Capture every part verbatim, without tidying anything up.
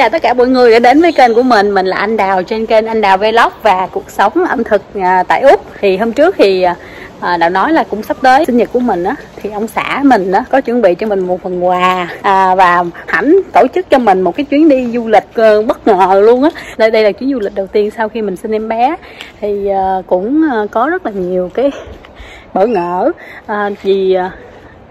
chào tất cả mọi người đã đến với kênh của mình. Mình là Anh Đào trên kênh Anh Đào Vlog và cuộc sống ẩm thực tại Úc. Thì hôm trước thì À, Đào nói là cũng sắp tới sinh nhật của mình á, thì ông xã mình á có chuẩn bị cho mình một phần quà à, và ảnh tổ chức cho mình một cái chuyến đi du lịch uh, bất ngờ luôn á. Đây đây là chuyến du lịch đầu tiên sau khi mình sinh em bé, thì uh, cũng uh, có rất là nhiều cái bỡ ngỡ uh, vì uh,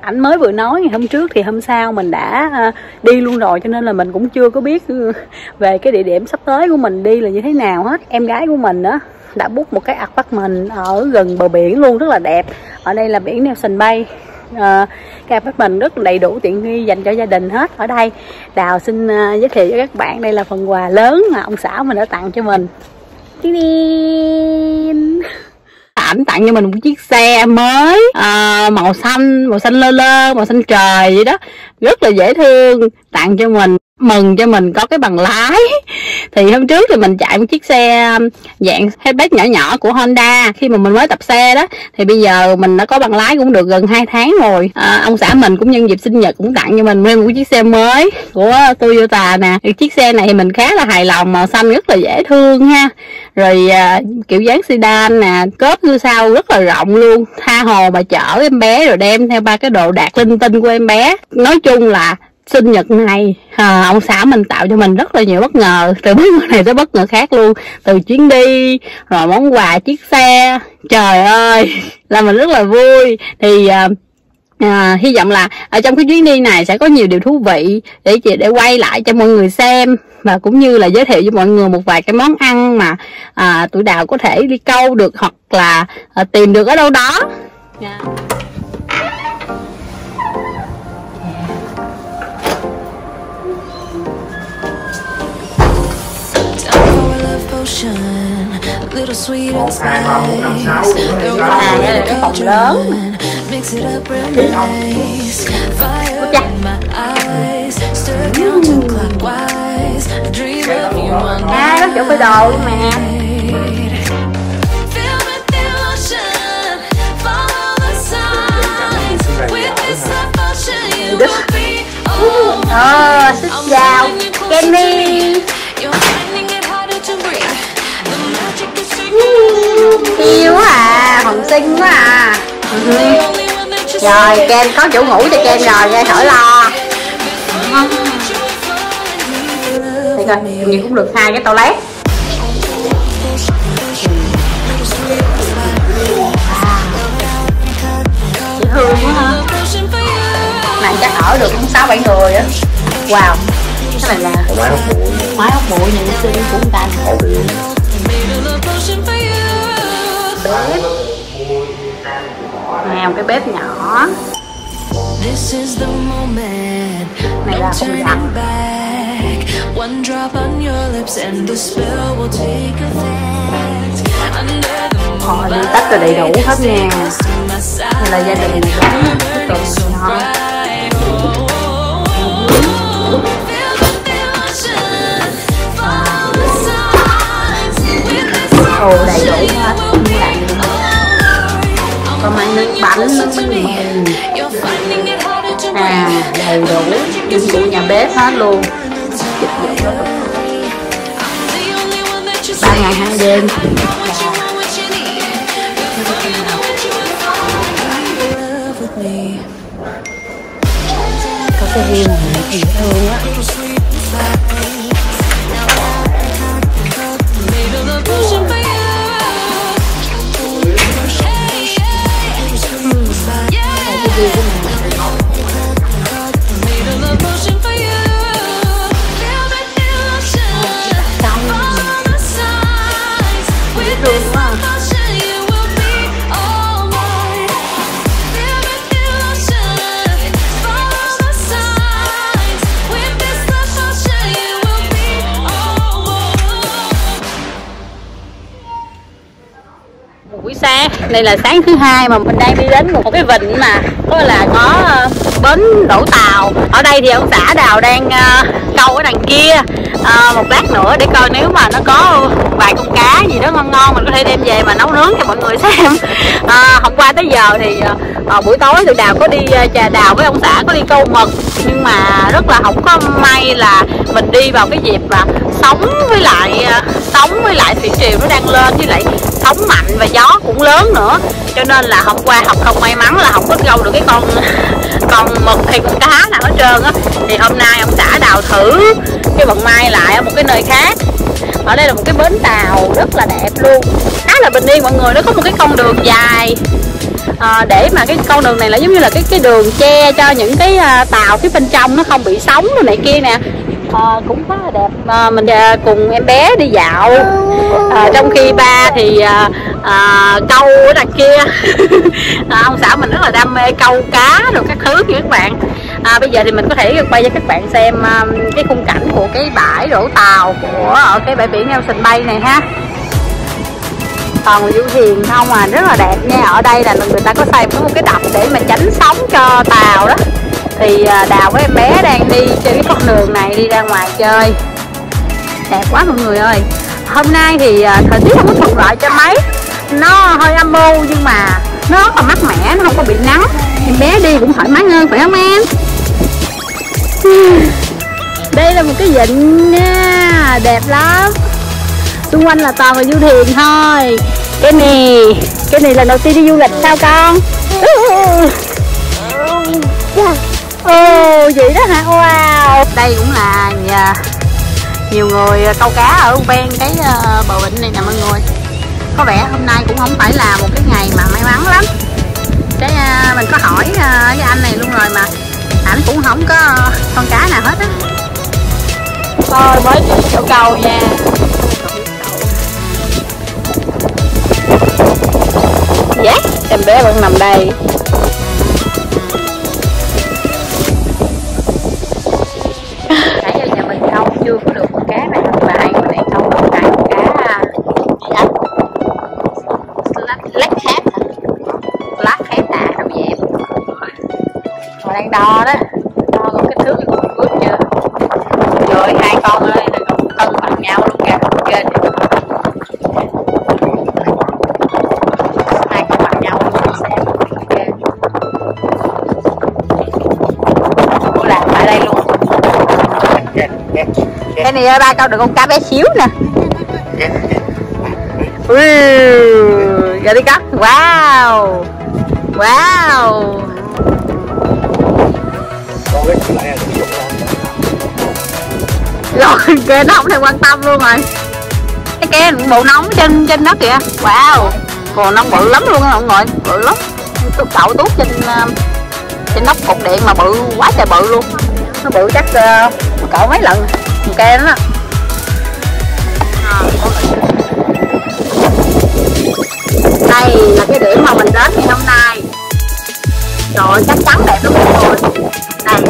ảnh mới vừa nói ngày hôm trước thì hôm sau mình đã uh, đi luôn rồi, cho nên là mình cũng chưa có biết uh, về cái địa điểm sắp tới của mình đi là như thế nào hết. Em gái của mình á đã book một cái apartment ở gần bờ biển luôn, rất là đẹp. Ở đây là biển Nelson Bay. À, cái apartment rất đầy đủ tiện nghi dành cho gia đình hết. Ở đây Đào xin uh, giới thiệu với các bạn, đây là phần quà lớn mà ông xã mình đã tặng cho mình. Ảnh tặng cho mình một chiếc xe mới à, màu xanh, màu xanh lơ lơ, màu xanh trời vậy đó, rất là dễ thương. Tặng cho mình, mừng cho mình có cái bằng lái. Thì hôm trước thì mình chạy một chiếc xe dạng hatchback nhỏ nhỏ của Honda khi mà mình mới tập xe đó, thì bây giờ mình đã có bằng lái cũng được gần hai tháng rồi. À, ông xã mình cũng nhân dịp sinh nhật cũng tặng cho mình thêm một chiếc xe mới của Toyota nè. Chiếc xe này thì mình khá là hài lòng, màu xanh rất là dễ thương ha, rồi à, kiểu dáng sedan nè, cốp phía sau rất là rộng luôn, tha hồ mà chở em bé rồi đem theo ba cái đồ đạc linh tinh của em bé. Nói chung là sinh nhật này à, ông xã mình tạo cho mình rất là nhiều bất ngờ, từ mấy người này tới bất ngờ khác luôn, từ chuyến đi rồi món quà chiếc xe, trời ơi là mình rất là vui. Thì à, à, hy vọng là ở trong cái chuyến đi này sẽ có nhiều điều thú vị để chị để quay lại cho mọi người xem, và cũng như là giới thiệu cho mọi người một vài cái món ăn mà à, tụi Đào có thể đi câu được hoặc là à, tìm được ở đâu đó. Yeah. Một hai ba bốn năm sáu bốn hàng đây là cái phòng lớn à, nó chỗ phải đồ luôn mà. Ờ, xích dao Kenny. Yêu à, hồng xinh quá à. Ừ. Rồi Ken có chỗ ngủ cho Ken rồi, nghe khỏi lo. Đây coi, như cũng được hai cái toilet. Dễ thương quá hả? Này chắc ở được cũng sáu bảy người á. Wow, cái này là máy hút bụi, máy hút bụi nhìn xinh của người ta. Bếp. Nè, một cái bếp nhỏ. Này là không đặt. Họ đi tách rồi đầy đủ hết nè. Này là gia đình này gắn cái tụi mình thôi. Ồ, đầy đủ hết. Có mấy nước bánh, nước bánh mì à, đầy đủ dụng cụ nhà bếp hết luôn. Ba ngày hai đêm có cái view này dễ thương á. Đây là sáng thứ hai mà mình đang đi đến một cái vịnh mà có là có bến đổ tàu. Ở đây thì ông xã Đào đang câu ở đằng kia. À, một lát nữa để coi nếu mà nó có vài con cá gì đó ngon ngon mình có thể đem về mà nấu nướng cho mọi người xem. À, hôm qua tới giờ thì à, buổi tối tụi Đào có đi Trà Đào với ông xã có đi câu mực, nhưng mà rất là không có may là mình đi vào cái dịp mà sóng với lại sóng với lại thủy triều nó đang lên, với lại sóng mạnh và gió cũng lớn nữa, cho nên là hôm qua học không may mắn là không có câu được cái con con mực hay con cá nào hết trơn á. Thì hôm nay ông xã Đào thử cái vận may lại ở một cái nơi khác. Ở đây là một cái bến tàu rất là đẹp luôn, khá là bình yên mọi người. Nó có một cái con đường dài à, để mà cái con đường này là giống như là cái cái đường che cho những cái à, tàu phía bên trong nó không bị sóng rồi này kia nè. À, cũng khá là đẹp. À, mình à, cùng em bé đi dạo à, trong khi ba thì à, à, câu ở đằng kia. À, ông xã mình rất là đam mê câu cá rồi các thứ kia các bạn. À, bây giờ thì mình có thể quay cho các bạn xem à, cái khung cảnh của cái bãi đổ tàu của ở cái bãi biển Nelson Bay này ha. Toàn là du thuyền không à, rất là đẹp nha. Ở đây là người ta có xây một cái đập để mà tránh sóng cho tàu đó. Thì Đào với em bé đang đi trên cái con đường này đi ra ngoài chơi. Đẹp quá mọi người ơi. Hôm nay thì thời tiết không có thuận lợi cho mấy, nó hơi âm u nhưng mà nó rất là mát mẻ, nó không có bị nắng. Em bé đi cũng thoải mái hơn phải không em? Đây là một cái vịnh nha, đẹp lắm. Xung quanh là toàn là du thuyền thôi. Cái này, cái này lần đầu tiên đi du lịch sao con? Ồ, oh, vậy đó hả? Wow. Đây cũng là nhà nhiều người câu cá ở ven cái bờ vịnh này nè mọi người. Có vẻ hôm nay cũng không phải là một cái ngày mà may mắn lắm. Cái mình có hỏi với anh này luôn rồi mà ảnh cũng không có con cá nào hết á. Thôi mới chỉ chỗ câu nha. Dạ, yeah, em bé vẫn nằm đây. Đo đó, đo con kích thước của con bước chưa? Rồi hai con ơi, đừng còn cân bằng nhau luôn kìa. Kênh hai con bằng nhau luôn xem. Cô làm tại đây luôn. Cái này ơi, ba câu được con cá bé xíu nè. Ui, giờ đi cắt. Wow, wow. Rồi kìa, nó không thèm quan tâm luôn rồi. Cái kia bộ nóng trên trên đó kìa. Wow, còn nóng bự lắm luôn á mọi người, bự lắm. Tôi cậu tuốt trên trên nóc cột điện mà bự quá trời bự luôn. Nó bự chắc uh, cậu mấy lần. Con kia đó. Đây là cái điểm mà mình đến ngày hôm nay. Trời chắc chắn đẹp lắm mọi người. Đây.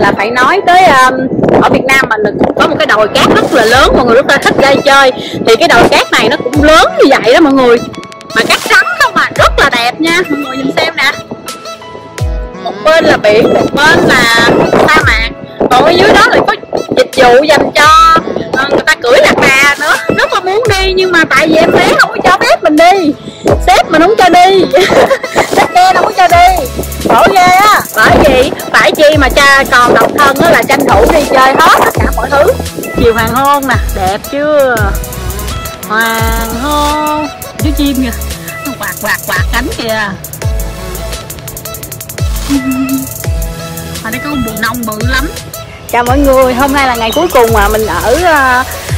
Là phải nói tới um, ở Việt Nam mình có một cái đồi cát rất là lớn, mọi người rất là thích ra chơi. Thì cái đồi cát này nó cũng lớn như vậy đó mọi người, mà cát trắng không à, rất là đẹp nha mọi người. Nhìn xem nè, một bên là biển, một bên là sa mạc, còn ở dưới đó lại có dịch vụ dành cho uh, người ta cưỡi lạc đà nữa. Rất là muốn đi nhưng mà tại vì em bé không có cho phép mình đi, sếp mình không cho đi. Sếp em không có cho đi, khổ ghê á. Bởi vì phải chi mà cha còn độc thân đó là tranh thủ đi chơi hết tất cả mọi thứ. Chiều hoàng hôn nè, đẹp chưa? Hoàng hôn, chú chim kìa, nó quạt quạt quạt cánh kìa. Ở đây có một bù nông bự lắm. Chào mọi người, hôm nay là ngày cuối cùng mà mình ở uh,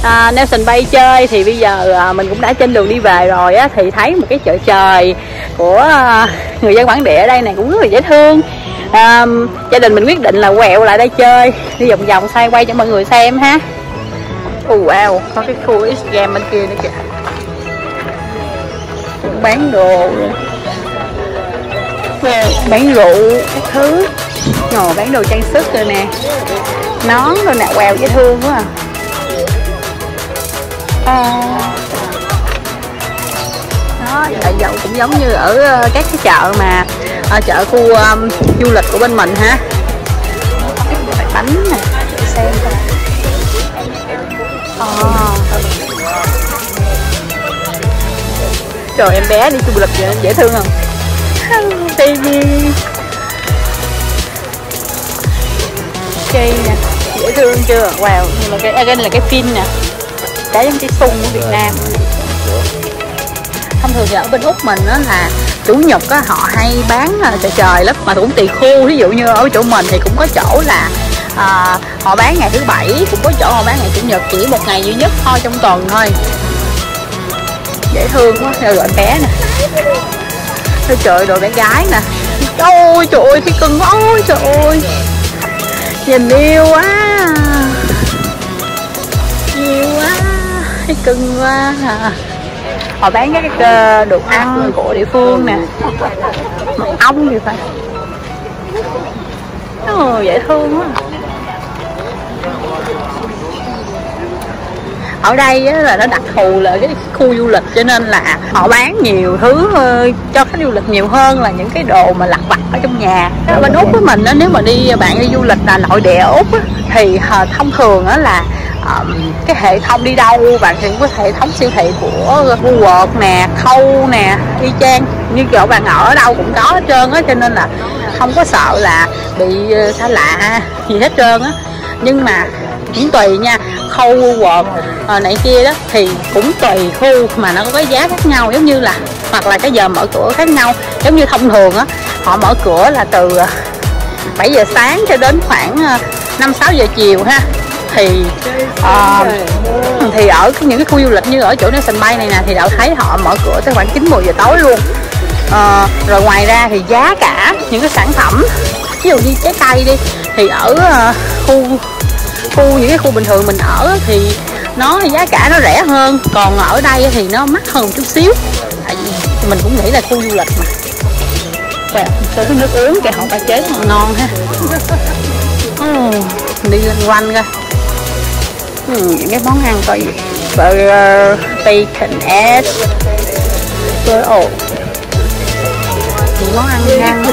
uh, Nelson Bay chơi. Thì bây giờ uh, mình cũng đã trên đường đi về rồi á, thì thấy một cái chợ trời của uh, người dân bản địa ở đây này cũng rất là dễ thương. Uh, gia đình mình quyết định là quẹo lại đây chơi, đi vòng vòng xoay quay cho mọi người xem ha. Uh, wow, có cái khu Instagram bên kia nữa kìa, cũng bán đồ, bán rượu các thứ. Ngồi bán đồ trang sức rồi nè, nón rồi nè, quèo dễ thương quá à. À đó, dậu cũng giống như ở các cái chợ mà ở chợ khu um, du lịch của bên mình ha. Bánh nè, xem coi. À. Trời, em bé đi du lịch dễ, dễ thương không? Baby cây nè, dễ thương chưa? Wow, nhưng mà cái again là cái pin nè, trái giống cái sung của Việt Nam. Thông thường thì ở bên Úc mình đó là chủ nhật á, họ hay bán trời trời lắm mà cũng tùy khu. Ví dụ như ở chỗ mình thì cũng có chỗ là à, họ bán ngày thứ bảy, cũng có chỗ họ bán ngày chủ nhật, chỉ một ngày duy nhất thôi trong tuần thôi. Dễ thương quá, rồi em bé nè. Thôi trời, rồi bé gái nè. Ôi trời ơi, cái cưng, ôi trời ơi, nhìn yêu quá, yêu quá, cái cưng quá. Họ bán các cái đồ ăn của địa phương nè, mật ong gì phải. Ồ, dễ thương quá. Ở đây á, là nó đặc thù là cái khu du lịch, cho nên là họ bán nhiều thứ cho khách du lịch nhiều hơn là những cái đồ mà lặt vặt ở trong nhà. Ở bên Úc với mình á, nếu mà đi bạn đi du lịch là nội địa ở Úc á, thì thông thường á là um, cái hệ thống đi đâu bạn thì có hệ thống siêu thị của Google nè, Khâu nè, y chang như chỗ bạn ở đâu cũng có hết trơn á, cho nên là không có sợ là bị xa lạ gì hết trơn á. Nhưng mà cũng tùy nha, khâu quạt à, này kia đó thì cũng tùy khu mà nó có cái giá khác nhau, giống như là hoặc là cái giờ mở cửa khác nhau. Giống như thông thường á, họ mở cửa là từ bảy giờ sáng cho đến khoảng năm sáu giờ chiều ha. Thì à, thì ở những cái khu du lịch như ở chỗ Nelson Bay này nè thì đã thấy họ mở cửa tới khoảng chín mười giờ tối luôn. À, rồi ngoài ra thì giá cả những cái sản phẩm, ví dụ như trái cây đi, thì ở uh, khu khu những cái khu bình thường mình ở thì nó giá cả nó rẻ hơn, còn ở đây thì nó mắc hơn một chút xíu, tại vì mình cũng nghĩ là khu du lịch mà. Wow, cái nước uống kìa, họ pha chế còn non ha. Ừ, đi lên quanh coi. Ừ, những cái món ăn coi gì, burger, bacon, egg, burger, những món ăn ngon.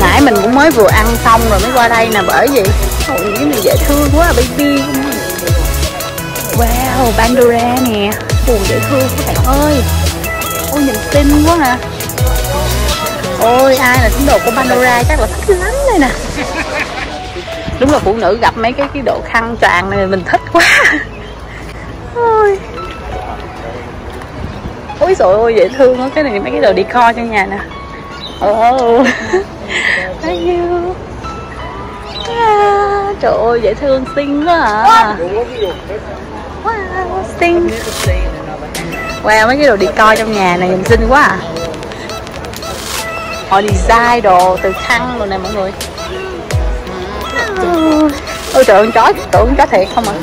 Nãy mình cũng mới vừa ăn xong rồi mới qua đây nè, bởi vì ôi cái này dễ thương quá baby. Wow, Pandora nè, buồn dễ thương các bạn ơi. Ôi nhìn xinh quá hả. Ôi ai là tín đồ của Pandora chắc là thích lắm đây nè. Đúng là phụ nữ gặp mấy cái cái độ khăn tràn này mình thích quá. Ôi ôi trời ơi dễ thương quá, cái này mấy cái đồ decor trong nhà nè. Oh. Yeah. Trời ơi dễ thương, xinh quá à. Wow, xinh. Wow, mấy cái đồ decor trong nhà này nhìn xinh quá à. Họ design đồ từ khăn rồi nè mọi người. Ôi trời ơi, chó, tưởng con chó thiệt không ạ.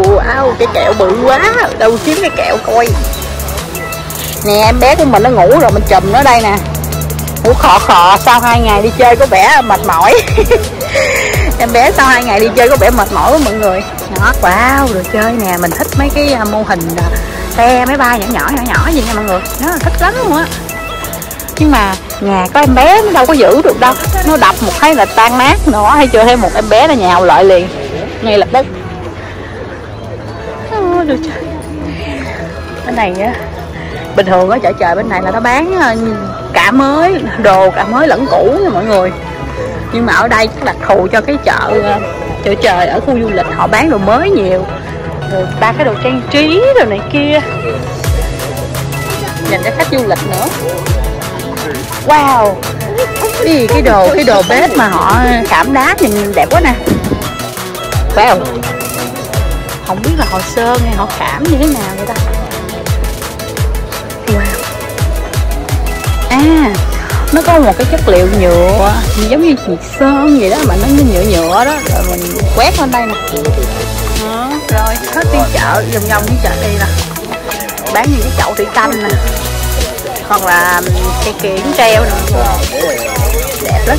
Wow, cái kẹo bự quá, đâu kiếm cái kẹo coi. Nè em bé của mình nó ngủ rồi, mình chùm nó đây nè. Ngủ khò khò, sau hai ngày đi chơi có vẻ mệt mỏi. Em bé sau hai ngày đi chơi có vẻ mệt mỏi quá mọi người. Đó, wow, đồ chơi nè, mình thích mấy cái mô hình xe máy bay nhỏ nhỏ nhỏ nhỏ gì nha mọi người. Nó thích lắm luôn á. Nhưng mà nhà có em bé nó đâu có giữ được đâu. Nó đập một cái là tan nát nữa, hay chưa thêm một em bé nó nhào lại liền ngay lập tức. Được chứ. Bên này á, bình thường ở chợ trời bên này là nó bán cả mới, đồ cả mới lẫn cũ nha mọi người. Nhưng mà ở đây đặc thù cho cái chợ chợ trời ở khu du lịch họ bán đồ mới nhiều, rồi ba cái đồ trang trí rồi này kia dành cho khách du lịch nữa. Wow, cái, cái đồ cái đồ bếp mà họ cảm đá nhìn đẹp quá nè. Wow, không biết là họ sơn hay họ cảm như thế nào vậy ta. Wow. À, nó có một cái chất liệu nhựa giống như nhiệt sơn vậy đó, mà nó như nhựa nhựa đó, rồi mình quét lên đây nè. Đó, rồi hết đi chợ, vòng vòng đi chợ đi nè, bán những cái chậu thủy canh nè, hoặc là cây kiển treo nè, đẹp lắm.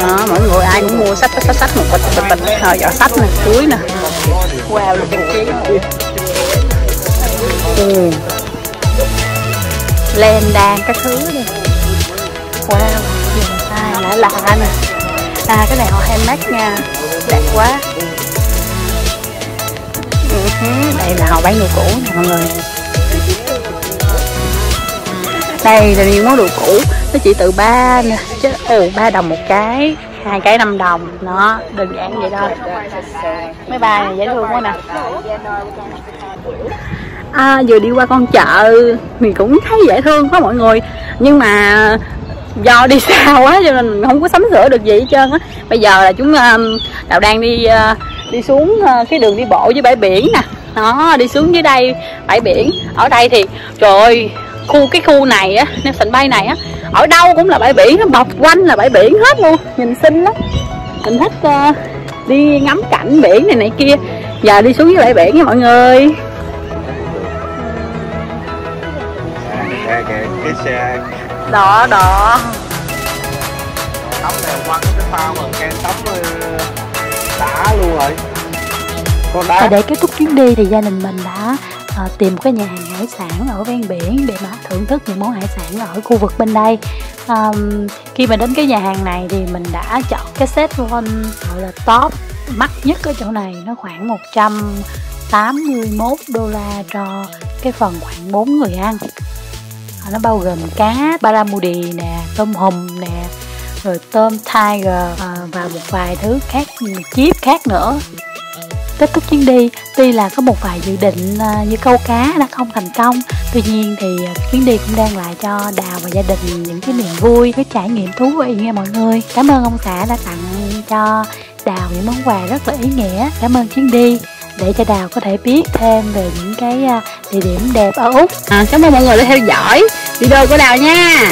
Đó, mọi người ai cũng mua sách sách sách một bịch bịch bịch hồi giỏ sách nè, túi nè. Wow, được trang trí. Ừ. Lên đàn các thứ nè. Wow, à, lạ lạ nè. À, cái này họ handmade nha, đẹp quá. Đây là họ bán đồ cũ nè mọi người. Đây là những món đồ cũ, nó chỉ từ ba nè, chứ ừ, ba đồng một cái, hai cái năm đồng, nó đơn giản vậy thôi. Mấy bà này dễ thương quá nè. À, vừa đi qua con chợ mình cũng thấy dễ thương quá mọi người, nhưng mà do đi xa quá cho nên mình không có sắm sửa được gì hết trơn á. Bây giờ là chúng Đào đang đi đi xuống cái đường đi bộ với bãi biển nè, nó đi xuống dưới đây bãi biển. Ở đây thì trời ơi, khu cái khu này á, Nelson Bay này á, ở đâu cũng là bãi biển, nó bọc quanh là bãi biển hết luôn, nhìn xinh lắm. Mình thích uh, đi ngắm cảnh biển này này kia. Giờ đi xuống dưới bãi biển nha mọi người. Cái xe đỏ đỏ tóc này quăng cái phao mà cái tóc đã luôn rồi. Và để kết thúc chuyến đi thì gia đình mình đã à, tìm cái nhà hàng hải sản ở ven biển để mà thưởng thức những món hải sản ở khu vực bên đây. À, khi mà đến cái nhà hàng này thì mình đã chọn cái set one gọi là top mắc nhất ở chỗ này, nó khoảng một trăm tám mươi mốt đô la cho cái phần khoảng bốn người ăn. Nó bao gồm cá baramudi nè, tôm hùm nè, rồi tôm tiger và một vài thứ khác, chip khác nữa. Kết thúc chuyến đi, tuy là có một vài dự định như câu cá đã không thành công, tuy nhiên thì chuyến đi cũng đem lại cho Đào và gia đình những cái niềm vui, cái trải nghiệm thú vị nha mọi người. Cảm ơn ông xã đã tặng cho Đào những món quà rất là ý nghĩa. Cảm ơn chuyến đi để cho Đào có thể biết thêm về những cái địa điểm đẹp ở Úc. À, cảm ơn mọi người đã theo dõi video của Đào nha.